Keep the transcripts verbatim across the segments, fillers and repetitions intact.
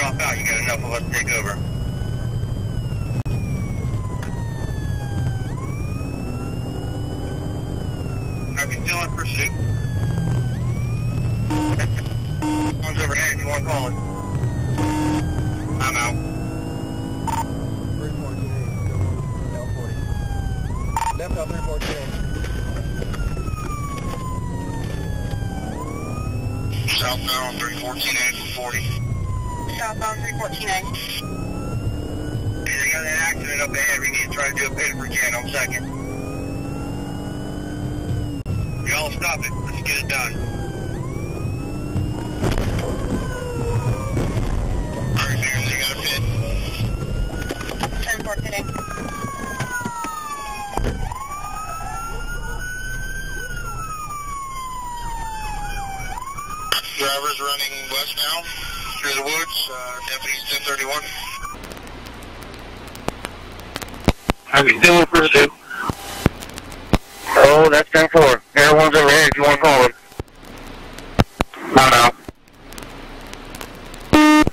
drop out. You got enough of us to take over. Are we still in pursuit? One's overhead if you want to call it. I'm out. three fourteen A, left out three fourteen A. Southbound three fourteen A for forty. Southbound three fourteen A. They got an accident up ahead. We need to try to do a pit if we can on second. Y'all stop it. Let's get it done. Alright, figures, they got a pit. three fourteen A. Driver's running west now. Through the woods, uh, deputies ten thirty-one. Are we still in pursuit? Oh, that's ten four. Everyone's over here if you want to call it. I'm out.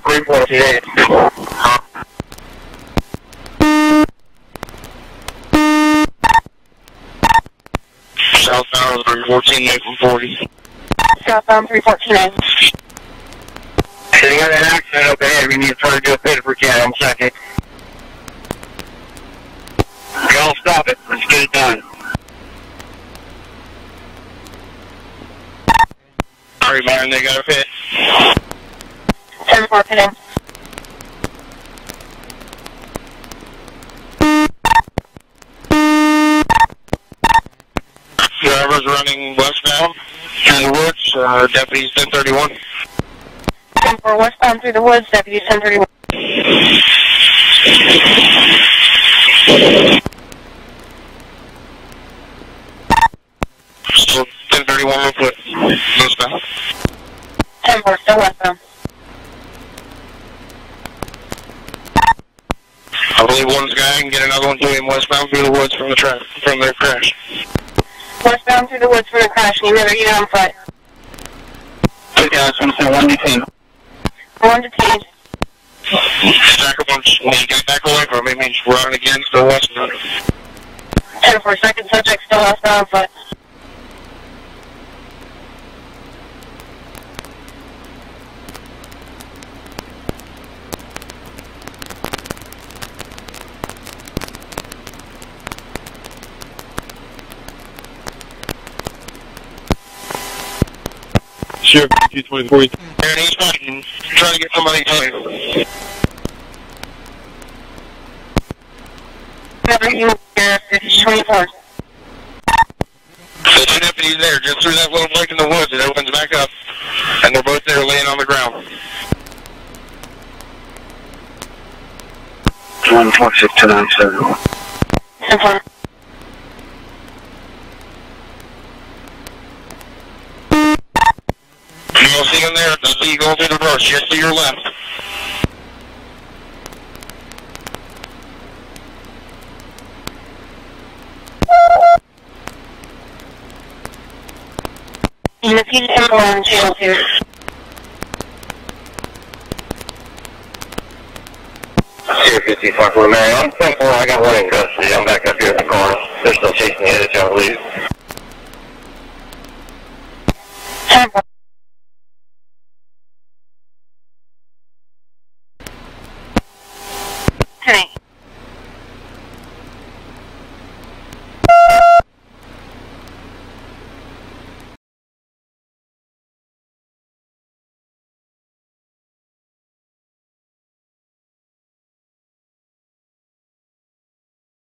three four eight. Southbound three fourteen A forty. Southbound three fourteen A. They got an accident up ahead. We need to try to do a pit if we can on second. Y'all stop it. Let's get it done. Sorry, Byron, they got a pit. ten four, pit in. Driver's running westbound through the woods. Uh, deputies ten thirty-one. For westbound through the woods, deputy ten thirty-one. So ten thirty-one real quick, westbound. ten four, still westbound. I believe one's guy can get another one to him westbound through the woods from the track, from their crash. Westbound through the woods from the crash, you never get on foot. Okay, I just want to say one detail. One to ten. Stack up on, when you get back away from it, means running again, still westbound. ten for a second, subject still westbound, but. Sure, two twenty-four. And he's fighting. Trying to get somebody going. two twenty-four. The two deputies there, just through that little break in the woods, it opens back up. And they're both there laying on the ground. one four six two nine seven. You'll see him there, they'll see you going through the brush, just to your left. You can see him on channel two. zero fifty, Fox Romero. I'm ten four, I got one in custody, I'm back up here at the car. They're still chasing the edge, I believe.